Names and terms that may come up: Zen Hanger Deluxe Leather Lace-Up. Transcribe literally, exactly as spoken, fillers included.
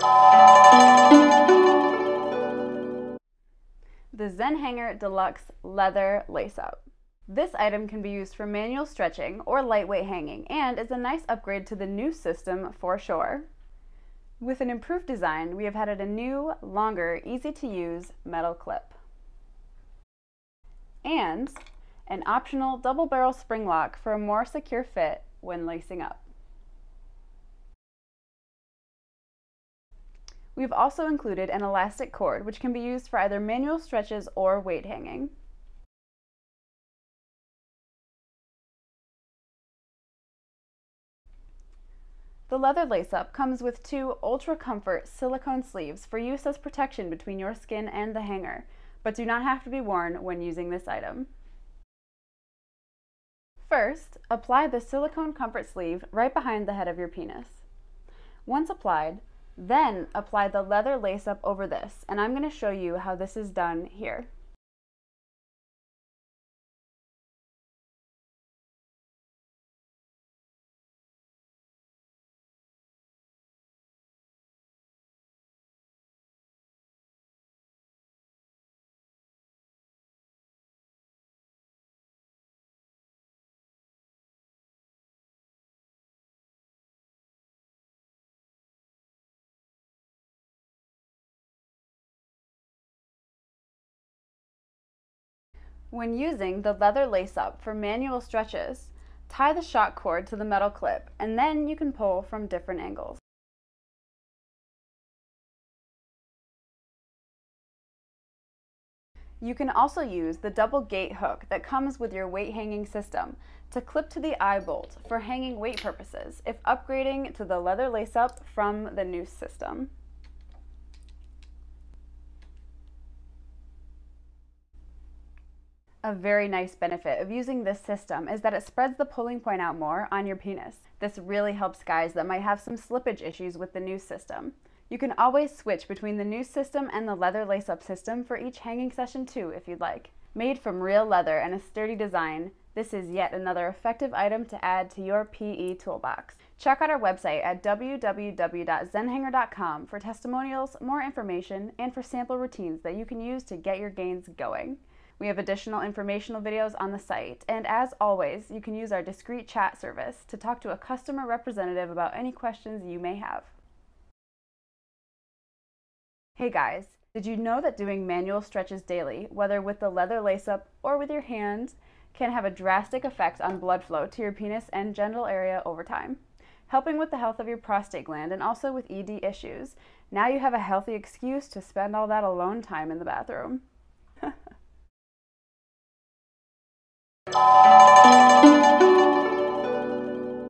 The Zen Hanger Deluxe Leather Lace-Up. This item can be used for manual stretching or lightweight hanging and is a nice upgrade to the new system for sure. With an improved design, we have added a new, longer, easy-to-use metal clip. And an optional double-barrel spring lock for a more secure fit when lacing up. We've also included an elastic cord, which can be used for either manual stretches or weight hanging. The leather lace-up comes with two Ultra Comfort silicone sleeves for use as protection between your skin and the hanger, but do not have to be worn when using this item. First, apply the silicone comfort sleeve right behind the head of your penis. Once applied, then apply the leather lace-up over this, and I'm going to show you how this is done here. When using the leather lace-up for manual stretches, tie the shock cord to the metal clip, and then you can pull from different angles. You can also use the double gate hook that comes with your weight hanging system to clip to the eye bolt for hanging weight purposes if upgrading to the leather lace-up from the new system. A very nice benefit of using this system is that it spreads the pulling point out more on your penis. This really helps guys that might have some slippage issues with the new system. You can always switch between the new system and the leather lace-up system for each hanging session too if you'd like. Made from real leather and a sturdy design, this is yet another effective item to add to your P E toolbox. Check out our website at w w w dot zen hanger dot com for testimonials, more information, and for sample routines that you can use to get your gains going. We have additional informational videos on the site, and as always, you can use our discreet chat service to talk to a customer representative about any questions you may have. Hey guys, did you know that doing manual stretches daily, whether with the leather lace-up or with your hands, can have a drastic effect on blood flow to your penis and genital area over time, helping with the health of your prostate gland and also with E D issues? Now you have a healthy excuse to spend all that alone time in the bathroom.